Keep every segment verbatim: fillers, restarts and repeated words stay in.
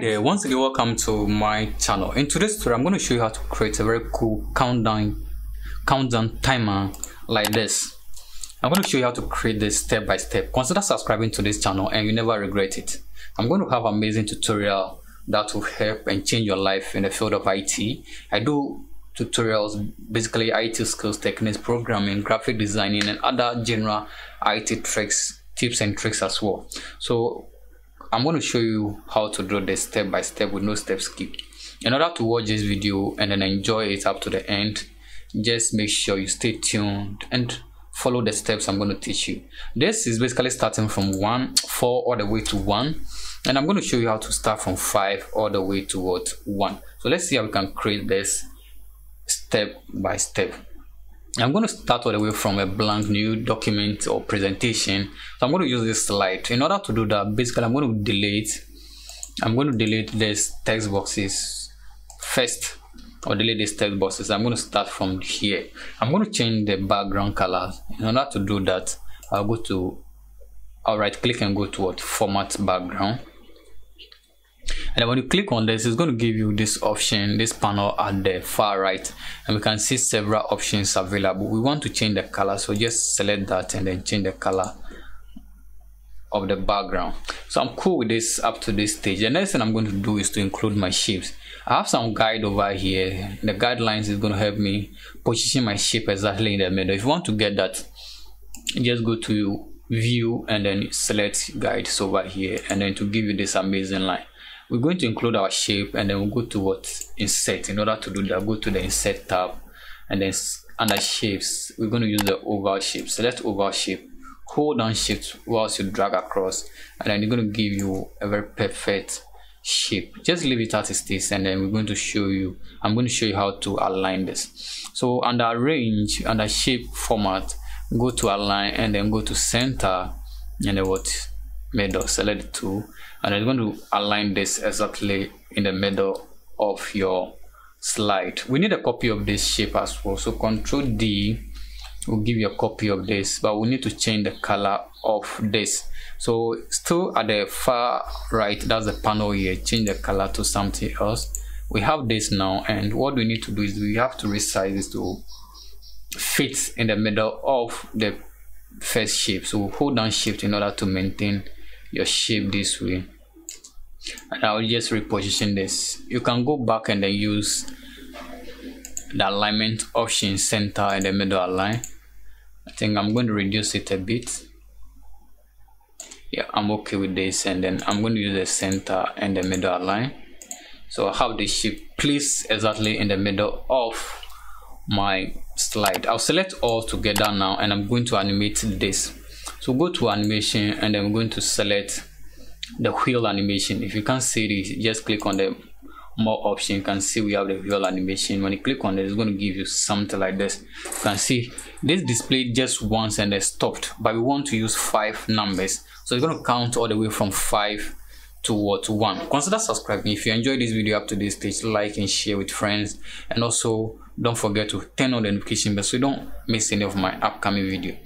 there, once again welcome to my channel. In today's tutorial I'm going to show you how to create a very cool countdown countdown timer like this. I'm going to show you how to create this step by step. Consider subscribing to this channel and you never regret it. I'm going to have amazing tutorial that will help and change your life in the field of I T. I do tutorials, basically I T skills, techniques, programming, graphic designing and other general I T tricks, tips and tricks as well. So I'm going to show you how to do this step by step with no step skip. In order to watch this video and then enjoy it up to the end, just make sure you stay tuned and follow the steps I'm going to teach you. This is basically starting from one, four all the way to one, and I'm going to show you how to start from five all the way towards one. So let's see how we can create this step by step. I'm going to start all the way from a blank new document or presentation. So I'm going to use this slide. In order to do that, basically I'm going to delete I'm going to delete these text boxes first, or delete these text boxes. I'm going to start from here. I'm going to change the background color. In order to do that, I'll go to I'll right click and go to what format background. And when you click on this, it's going to give you this option, this panel at the far right, and we can see several options available. We want to change the color, so just select that and then change the color of the background. So I'm cool with this up to this stage. The next thing I'm going to do is to include my shapes. I have some guide over here. The guidelines is going to help me position my shape exactly in the middle. If you want to get that, just go to view and then select guides over here, and then to give you this amazing line. We're going to include our shape, and then we'll go to what insert. In order to do that, go to the insert tab, and then under shapes we're going to use the oval shape. Select oval shape, hold down shift whilst you drag across, and then it's going to give you a very perfect shape. Just leave it as it is, and then we're going to show you I'm going to show you how to align this. So under arrange, under shape format, go to align and then go to center, and then what middle, select the tool, and I'm going to align this exactly in the middle of your slide. We need a copy of this shape as well, so control D will give you a copy of this, but we need to change the color of this. So still at the far right, that's the panel here, change the color to something else. We have this now, and what we need to do is we have to resize this to fit in the middle of the first shape. So hold down shift in order to maintain your shape this way, and I'll just reposition this. You can go back and then use the alignment option, center and the middle align. I think I'm going to reduce it a bit. Yeah, I'm okay with this, and then I'm going to use the center and the middle align. So I have the shape placed exactly in the middle of my slide. I'll select all together now, and I'm going to animate this. So go to animation, and I'm going to select the wheel animation. If you can't see this, just click on the more option. You can see we have the wheel animation. When you click on it, it's going to give you something like this. You can see this displayed just once and then stopped, but we want to use five numbers, so it's going to count all the way from five towards one. Consider subscribing if you enjoyed this video up to this stage. Like and share with friends, and also don't forget to turn on the notification bell so you don't miss any of my upcoming video.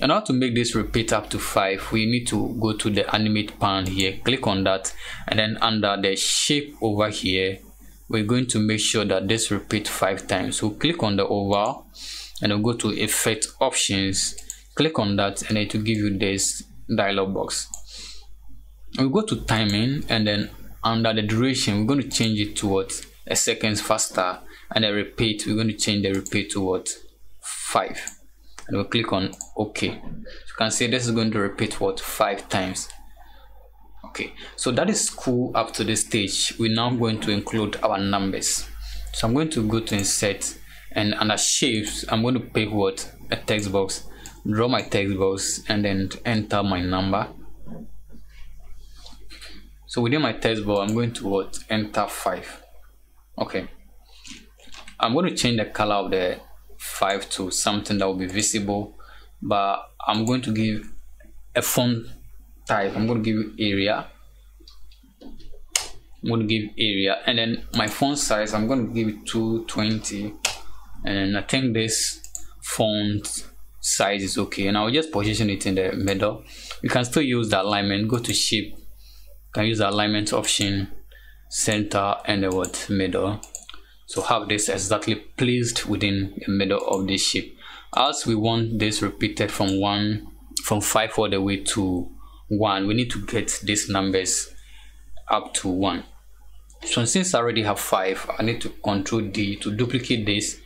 In order to make this repeat up to five, we need to go to the animate pan here, click on that, and then under the shape over here, we're going to make sure that this repeats five times. So click on the oval, and then go to effect options, click on that, and it will give you this dialog box. We'll go to timing, and then under the duration, we're going to change it to what a second faster, and then repeat, we're going to change the repeat to what five, and we'll click on OK. So you can see this is going to repeat what five times. Okay, so that is cool up to this stage. We're now going to include our numbers. So I'm going to go to insert, and under shapes, I'm going to pick what a text box, draw my text box, and then enter my number. So within my text box, I'm going to what enter five. Okay, I'm going to change the color of the five to something that will be visible, but I'm going to give a font type. I'm going to give area. I'm going to give area, and then my font size, I'm going to give it two twenty, and I think this font size is okay, and I'll just position it in the middle. You can still use the alignment. Go to shape, you can use the alignment option, center, and what middle. So have this exactly placed within the middle of this shape, as we want this repeated from one from five all the way to one. We need to get these numbers up to one. So since I already have five, I need to control D to duplicate this.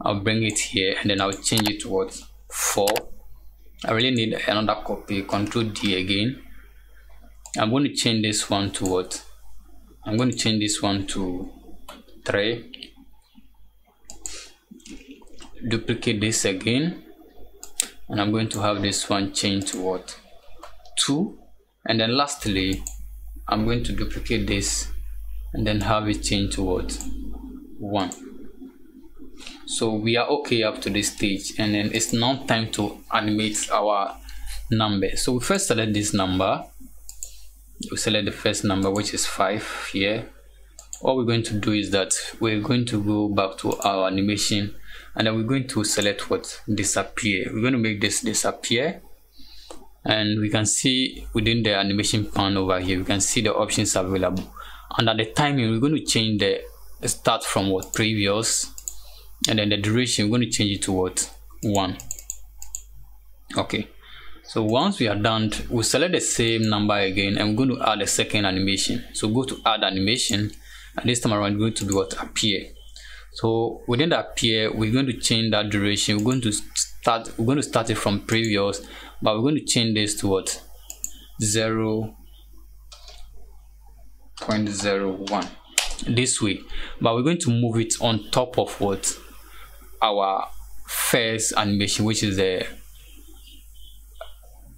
I'll bring it here and then I'll change it to what, four. I really need another copy. Control D again. I'm going to change this one to what? I'm going to change this one to three. Duplicate this again, and I'm going to have this one change to what, two. And then lastly, I'm going to duplicate this and then have it change to what, one. So we are okay up to this stage, and then it's now time to animate our number. So we first select this number. We select the first number, which is five here. What we're going to do is that we're going to go back to our animation, and then we're going to select what, disappear. We're going to make this disappear, and we can see within the animation pan over here, we can see the options available. And at the timing, we're going to change the start from what, previous, and then the duration, we're going to change it to what, one. Okay, so once we are done, we'll select the same number again, and we're going to add a second animation. So go to add animation, and this time around we're going to be what, appear. So within the appear, we're going to change that duration. We're going to start we're going to start it from previous, but we're going to change this to what, zero point zero one, this way. But we're going to move it on top of what, our first animation, which is the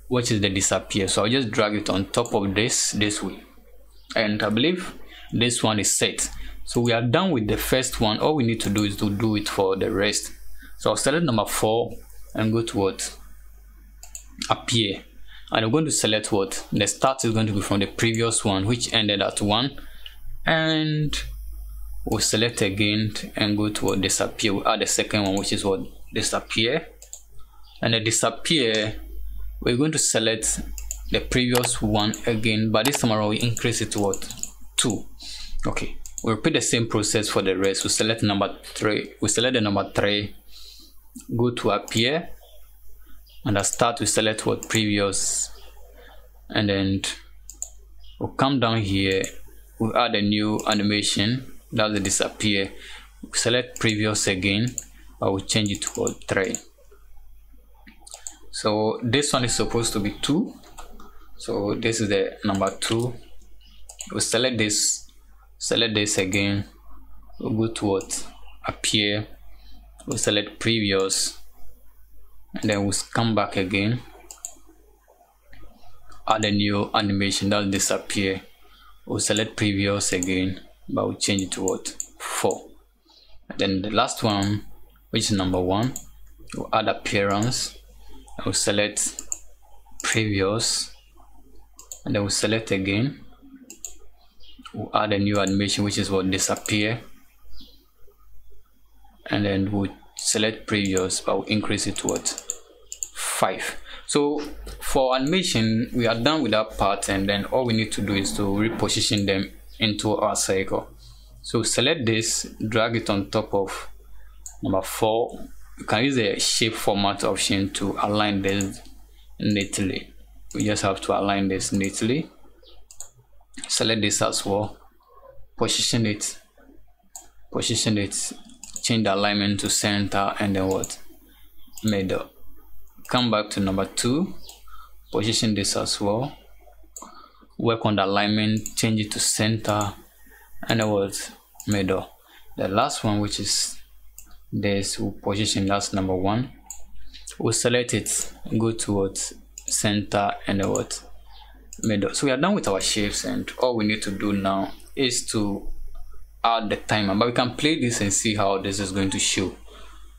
which is the disappear. So I'll just drag it on top of this this way, and I believe this one is set. So we are done with the first one. All we need to do is to do it for the rest. So I'll select number four and go to what, appear, and I'm going to select what, the start is going to be from the previous one, which ended at one, and we'll select again and go to what, disappear. We'll add the second one, which is what, disappear, and the disappear, we're going to select the previous one again, but this time around we increase it to what, two. Okay, we'll repeat the same process for the rest. We'll select number three, we select the number three, go to appear, and at start we select what, previous, and then we'll come down here, we'll add a new animation, that's the disappear. We'll select previous again, I will change it to what, three. So this one is supposed to be two, so this is the number two. We'll select this, select this again, we'll go to what, appear, we'll select previous, and then we'll come back again, add a new animation, that'll disappear. We'll select previous again, but we'll change it to what, four. And then the last one, which is number one, we'll add appearance, and we'll select previous, and then we'll select again, we'll add a new animation, which is what, disappear, and then we'll select previous, but we'll increase it to what, five. So for animation, we are done with that part, and then all we need to do is to reposition them into our circle. So select this, drag it on top of number four. You can use the shape format option to align this neatly. We just have to align this neatly. Select this as well, position it, position it, change the alignment to center, and then what, middle. Come back to number two, position this as well, work on the alignment, change it to center, and then what, middle. The last one, which is this, we'll position that's number one, we'll select it, go to what, center, and then what, middle. So we are done with our shapes, and all we need to do now is to add the timer, but we can play this and see how this is going to show.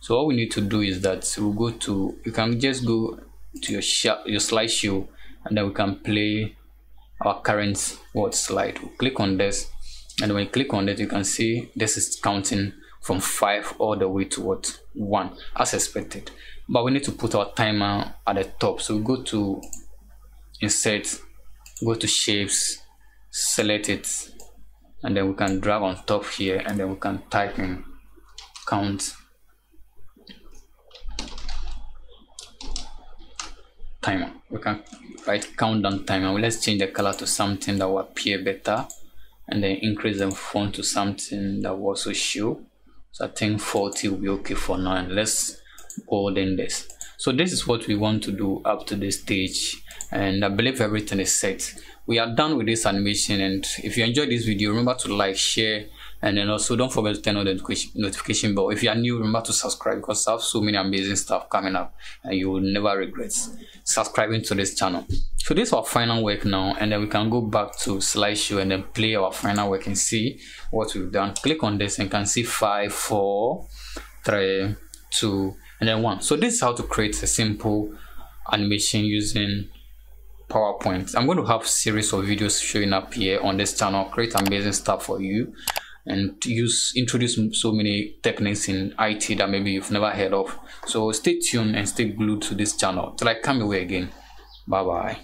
So all we need to do is that we'll go to, you can just go to your your slideshow, and then we can play our current word slide. We'll click on this, and when you click on it, you can see this is counting from five all the way to what, one, as expected. But we need to put our timer at the top, so we go to insert, go to shapes, select it, and then we can drag on top here, and then we can type in count timer. We can write countdown timer. Let's change the color to something that will appear better, and then increase the font to something that will also show. So I think forty will be okay for now, and let's go then this. So this is what we want to do up to this stage, and I believe everything is set. We are done with this animation, and if you enjoyed this video, remember to like, share, and then also don't forget to turn on the notification bell. If you are new, remember to subscribe, because I have so many amazing stuff coming up and you will never regret subscribing to this channel. So this is our final work now, and then we can go back to slideshow and then play our final work and see what we've done. Click on this and you can see five, four, three, two, and then one. So this is how to create a simple animation using PowerPoint. I'm going to have a series of videos showing up here on this channel, create amazing stuff for you, and use introduce so many techniques in I T that maybe you've never heard of. So stay tuned and stay glued to this channel till I come your way again. Bye bye.